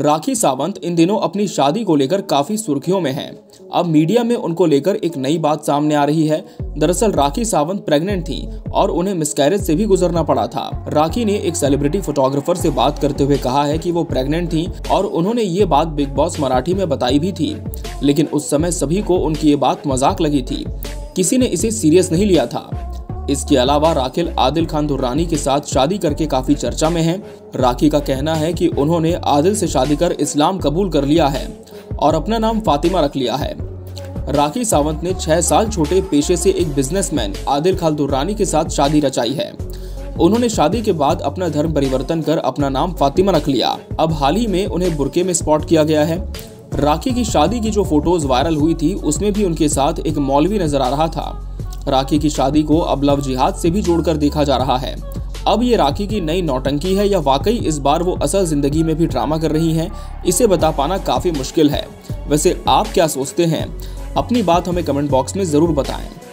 राखी सावंत इन दिनों अपनी शादी को लेकर काफ़ी सुर्खियों में हैं। अब मीडिया में उनको लेकर एक नई बात सामने आ रही है। दरअसल राखी सावंत प्रेग्नेंट थी और उन्हें मिसकैरेज से भी गुजरना पड़ा था। राखी ने एक सेलिब्रिटी फोटोग्राफर से बात करते हुए कहा है कि वो प्रेग्नेंट थी और उन्होंने ये बात बिग बॉस मराठी में बताई भी थी, लेकिन उस समय सभी को उनकी ये बात मजाक लगी थी, किसी ने इसे सीरियस नहीं लिया था। इसके अलावा राखी आदिल खान दुर्रानी के साथ शादी करके काफ़ी चर्चा में हैं। राखी का कहना है कि उन्होंने आदिल से शादी कर इस्लाम कबूल कर लिया है और अपना नाम फातिमा रख लिया है। राखी सावंत ने 6 साल छोटे पेशे से एक बिजनेसमैन आदिल खान दुर्रानी के साथ शादी रचाई है। उन्होंने शादी के बाद अपना धर्म परिवर्तन कर अपना नाम फातिमा रख लिया। अब हाल ही में उन्हें बुर्के में स्पॉट किया गया है। राखी की शादी की जो फोटोज वायरल हुई थी उसमें भी उनके साथ एक मौलवी नजर आ रहा था। राखी की शादी को अब लव जिहाद से भी जोड़कर देखा जा रहा है। अब ये राखी की नई नौटंकी है या वाकई इस बार वो असल जिंदगी में भी ड्रामा कर रही हैं, इसे बता पाना काफ़ी मुश्किल है। वैसे आप क्या सोचते हैं? अपनी बात हमें कमेंट बॉक्स में ज़रूर बताएं।